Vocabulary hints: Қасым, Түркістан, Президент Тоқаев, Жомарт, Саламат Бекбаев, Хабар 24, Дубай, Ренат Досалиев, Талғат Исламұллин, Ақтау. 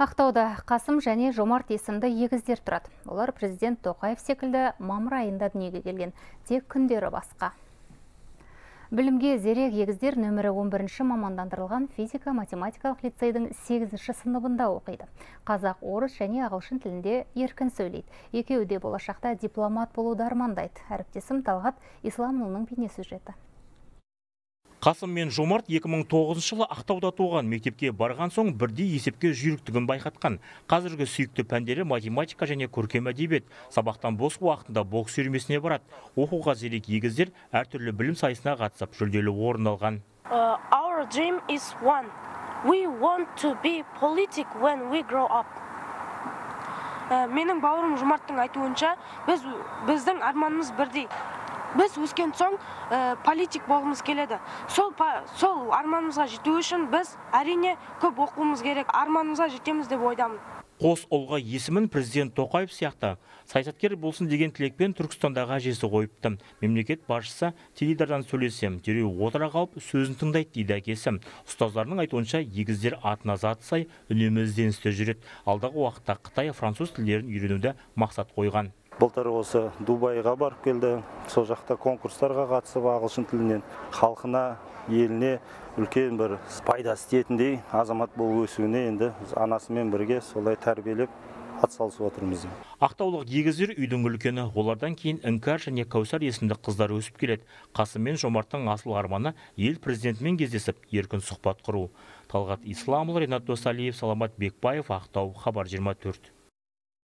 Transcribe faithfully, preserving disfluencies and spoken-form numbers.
Ақтауда Қасым және Жомарт есімді егіздер тұрады. Олар президент Тоқаев секілді мамыр айында дүниеге келген, тек күндері басқа. Білімге зерек егіздер нөмірі он бірінші мамандандырылған физика-математикалық лицейдің сегізінші сыныбында оқиды. Қазақ, орыс және ағылшын тілінде еркін сөйлейді. Екеуі де болашақта дипломат болуды армандайды. Әріптесім Талғат Исламұллиннің бейнесюжеті. Қасым мен Жомарт екі мың тоғызыншы жылы Ақтауда туған, мектепке барған соң бірде есепке жүйріктігін байқатқан. Қазіргі сүйікті пәндері математика және көркем әдебиет. Сабақтан бос уақытында бокс үйірмесіне барады. Оқуға зерек егіздер әртүрлі білім сайысына қатысып, жүлделі орын алған. Uh, our dream is one. We want to be politic when we grow up. Uh, менің бауырым Жомарттың айтуынша, біз біздің арманымыз бірдей. Біз өскен соң ә, политик болғымыз келеді. Сол, па, сол арманымызға жету үшін біз әрине көп оқуымыз керек. Арманымызға жетеміз деп ойдамын. Қос ұлға есімін президент Тоқаев сияқты саясаткер болсын деген тілекпен Түркістандағы әжесі қойыпты. Мемлекет басшысы теледидардан сөйлесем, дереу отыра қалып сөзін тыңдайды дейді әкесі. Ұстаздарының айтуынша егіздер атына заты сай үнемі ізденісте жүреді. Алдағы уақытта Қытай, француз тілдерін үйренуді мақсат қойған. Былтыр осы Дубайға барып келді. Сол жақта конкурстарға қатысып ағылшын тілінен халқына, еліне үлкен бір пайда істейтіндей азамат болып өсуіне енді анасымен бірге солай тәрбиелеп атсалысып отырмыз. Ақтаулық егіздер үйдің үлкені, олардан кейін Іңкәр және Кәусар есімді қыздар өсіп келеді. Қасым мен Жомарттың асыл арманы ел президентімен кездесіп, еркін сұхбат құру. Талғат Исламұллин, Ренат Досалиев, Саламат Бекбаев, Ақтау, Хабар жиырма төрт.